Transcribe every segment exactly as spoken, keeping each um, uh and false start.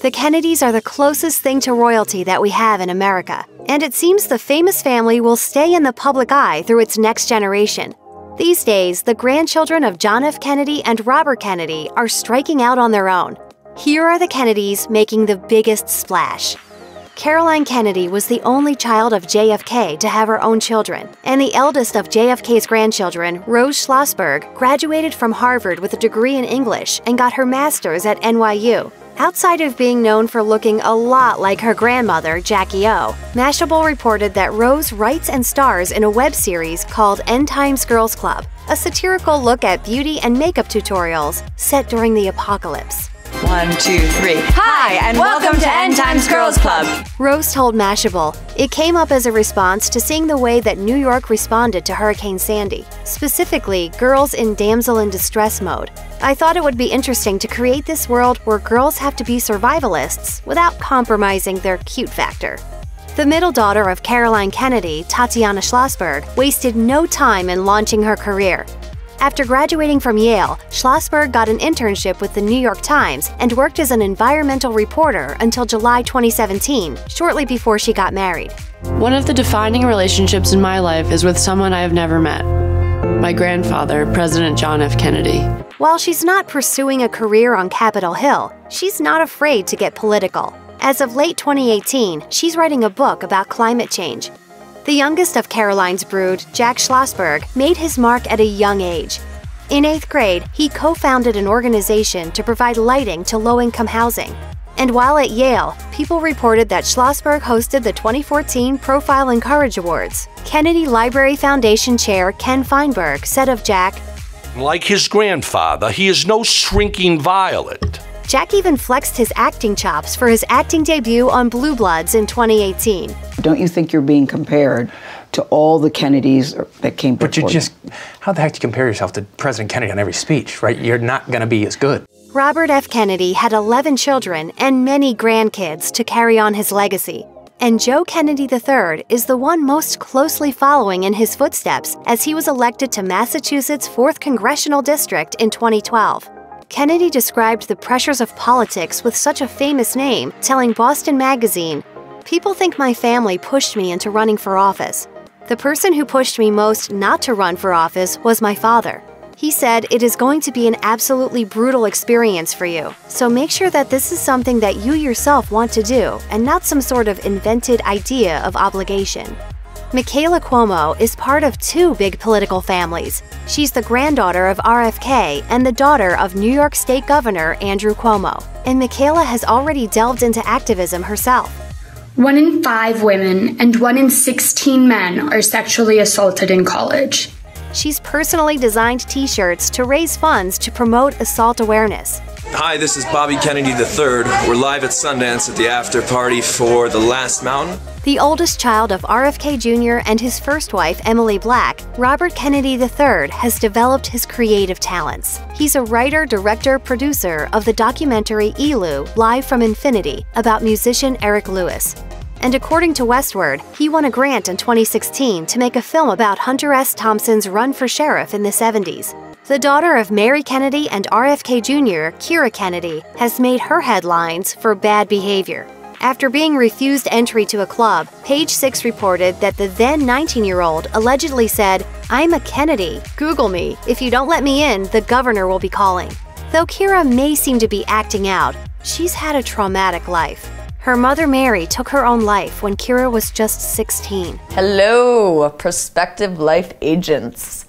The Kennedys are the closest thing to royalty that we have in America, and it seems the famous family will stay in the public eye through its next generation. These days, the grandchildren of John F. Kennedy and Robert Kennedy are striking out on their own. Here are the Kennedys making the biggest splash. Caroline Kennedy was the only child of J F K to have her own children, and the eldest of J F K's grandchildren, Rose Schlossberg, graduated from Harvard with a degree in English and got her master's at N Y U. Outside of being known for looking a lot like her grandmother, Jackie O, Mashable reported that Rose writes and stars in a web series called End Times Girls Club, a satirical look at beauty and makeup tutorials set during the apocalypse. One, two, three. Hi, and welcome to End Times Girls Club. Rose told Mashable it came up as a response to seeing the way that New York responded to Hurricane Sandy, specifically girls in damsel in distress mode. I thought it would be interesting to create this world where girls have to be survivalists without compromising their cute factor. The middle daughter of Caroline Kennedy, Tatiana Schlossberg, wasted no time in launching her career. After graduating from Yale, Schlossberg got an internship with the New York Times and worked as an environmental reporter until July twenty seventeen, shortly before she got married. One of the defining relationships in my life is with someone I have never met, my grandfather, President John F. Kennedy. While she's not pursuing a career on Capitol Hill, she's not afraid to get political. As of late twenty eighteen, she's writing a book about climate change. The youngest of Caroline's brood, Jack Schlossberg, made his mark at a young age. In eighth grade, he co-founded an organization to provide lighting to low-income housing. And while at Yale, people reported that Schlossberg hosted the twenty fourteen Profile and Courage Awards. Kennedy Library Foundation Chair Ken Feinberg said of Jack, "Like his grandfather, he is no shrinking violet." Jack even flexed his acting chops for his acting debut on Blue Bloods in twenty eighteen. Don't you think you're being compared to all the Kennedys that came before? But you just, how the heck do you compare yourself to President Kennedy on every speech, right? You're not going to be as good. Robert F. Kennedy had eleven children and many grandkids to carry on his legacy. And Joe Kennedy the third is the one most closely following in his footsteps as he was elected to Massachusetts' fourth Congressional District in twenty twelve. Kennedy described the pressures of politics with such a famous name, telling Boston Magazine, "People think my family pushed me into running for office. The person who pushed me most not to run for office was my father. He said, it is going to be an absolutely brutal experience for you, so make sure that this is something that you yourself want to do and not some sort of invented idea of obligation." Michaela Cuomo is part of two big political families. She's the granddaughter of R F K and the daughter of New York State Governor Andrew Cuomo. And Michaela has already delved into activism herself. One in five women and one in sixteen men are sexually assaulted in college. She's personally designed T-shirts to raise funds to promote assault awareness. Hi, this is Bobby Kennedy the third. We're live at Sundance at the after party for The Last Mountain. The oldest child of R F K Junior and his first wife, Emily Black, Robert Kennedy the third has developed his creative talents. He's a writer, director, producer of the documentary Elu, Live from Infinity, about musician Eric Lewis. And according to Westward, he won a grant in twenty sixteen to make a film about Hunter S. Thompson's run for sheriff in the seventies. The daughter of Mary Kennedy and R F K Junior, Kyra Kennedy, has made her headlines for bad behavior. After being refused entry to a club, Page Six reported that the then nineteen-year-old allegedly said, "I'm a Kennedy. Google me. If you don't let me in, the governor will be calling." Though Kyra may seem to be acting out, she's had a traumatic life. Her mother, Mary, took her own life when Kyra was just sixteen. Hello, prospective life agents.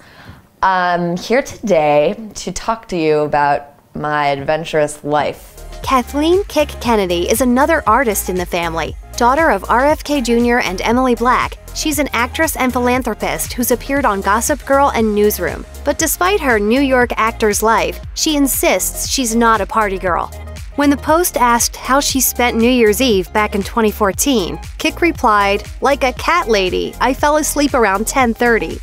I'm here today to talk to you about my adventurous life. Kathleen Kick Kennedy is another artist in the family. Daughter of R F K Junior and Emily Black, she's an actress and philanthropist who's appeared on Gossip Girl and Newsroom. But despite her New York actor's life, she insists she's not a party girl. When the Post asked how she spent New Year's Eve back in twenty fourteen, Kick replied, "Like a cat lady, I fell asleep around ten thirty.